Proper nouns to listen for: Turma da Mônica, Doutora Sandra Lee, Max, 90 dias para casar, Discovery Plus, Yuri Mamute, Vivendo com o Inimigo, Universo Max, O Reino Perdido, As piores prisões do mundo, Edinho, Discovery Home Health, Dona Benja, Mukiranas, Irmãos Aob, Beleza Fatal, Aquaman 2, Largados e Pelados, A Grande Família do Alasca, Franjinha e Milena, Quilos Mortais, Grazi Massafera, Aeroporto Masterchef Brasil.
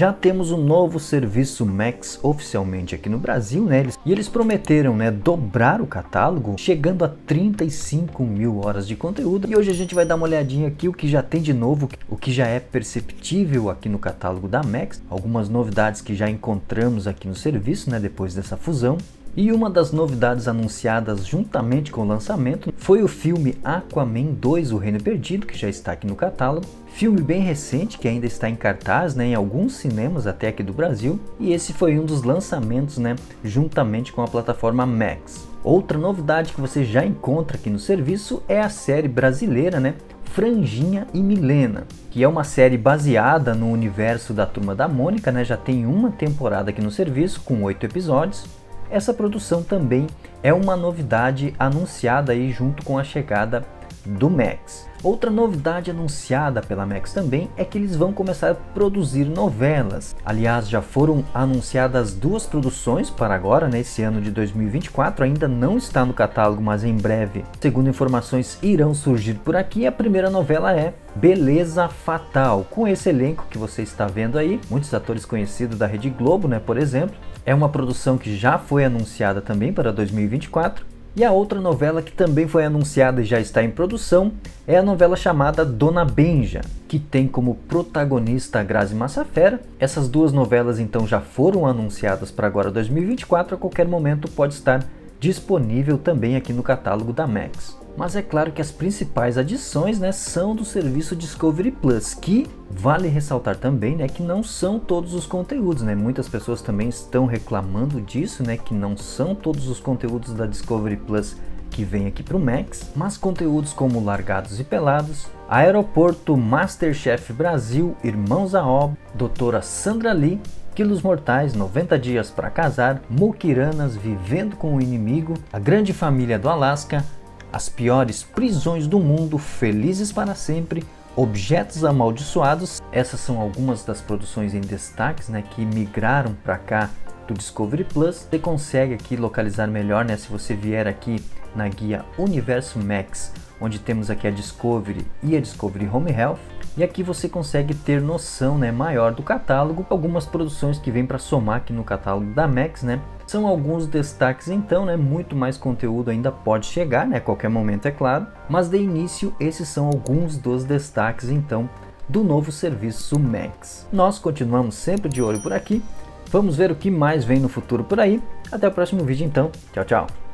Já temos o novo serviço Max oficialmente aqui no Brasil, né? E eles prometeram, né, dobrar o catálogo, chegando a 35 mil horas de conteúdo. E hoje a gente vai dar uma olhadinha aqui o que já tem de novo, o que já é perceptível aqui no catálogo da Max, algumas novidades que já encontramos aqui no serviço, né, depois dessa fusão. E uma das novidades anunciadas juntamente com o lançamento foi o filme Aquaman 2, O Reino Perdido, que já está aqui no catálogo. Filme bem recente que ainda está em cartaz, né, em alguns cinemas até aqui do Brasil. E esse foi um dos lançamentos, né, juntamente com a plataforma Max. Outra novidade que você já encontra aqui no serviço é a série brasileira, né, Franjinha e Milena, que é uma série baseada no universo da Turma da Mônica, né, já tem uma temporada aqui no serviço com 8 episódios. Essa produção também é uma novidade anunciada aí junto com a chegada do Max. Outra novidade anunciada pela Max também é que eles vão começar a produzir novelas. Aliás, já foram anunciadas duas produções para agora, nesse ano de 2024, ainda não está no catálogo, mas em breve, segundo informações, irão surgir por aqui. A primeira novela é Beleza Fatal, com esse elenco que você está vendo aí, muitos atores conhecidos da Rede Globo, né, por exemplo. É uma produção que já foi anunciada também para 2024. E a outra novela que também foi anunciada e já está em produção é a novela chamada Dona Benja, que tem como protagonista a Grazi Massafera. Essas duas novelas então já foram anunciadas para agora 2024, a qualquer momento pode estar disponível também aqui no catálogo da Max. Mas é claro que as principais adições, né, são do serviço Discovery Plus, que vale ressaltar também, né, que não são todos os conteúdos, né? Muitas pessoas também estão reclamando disso, né, que não são todos os conteúdos da Discovery Plus que vem aqui para o Max, mas conteúdos como Largados e Pelados, Aeroporto Masterchef Brasil, Irmãos Aob, Doutora Sandra Lee, Quilos Mortais, 90 dias para casar, Mukiranas, Vivendo com o Inimigo, A Grande Família do Alasca, As Piores Prisões do Mundo, Felizes para Sempre, Objetos Amaldiçoados. Essas são algumas das produções em destaques, né, que migraram para cá do Discovery Plus. Você consegue aqui localizar melhor, né, se você vier aqui na guia Universo Max, onde temos aqui a Discovery e a Discovery Home Health. E aqui você consegue ter noção, né, maior do catálogo, algumas produções que vêm para somar aqui no catálogo da Max, né? São alguns destaques então, né? Muito mais conteúdo ainda pode chegar, né? A qualquer momento, é claro. Mas de início, esses são alguns dos destaques então do novo serviço Max. Nós continuamos sempre de olho por aqui. Vamos ver o que mais vem no futuro por aí. Até o próximo vídeo então. Tchau, tchau.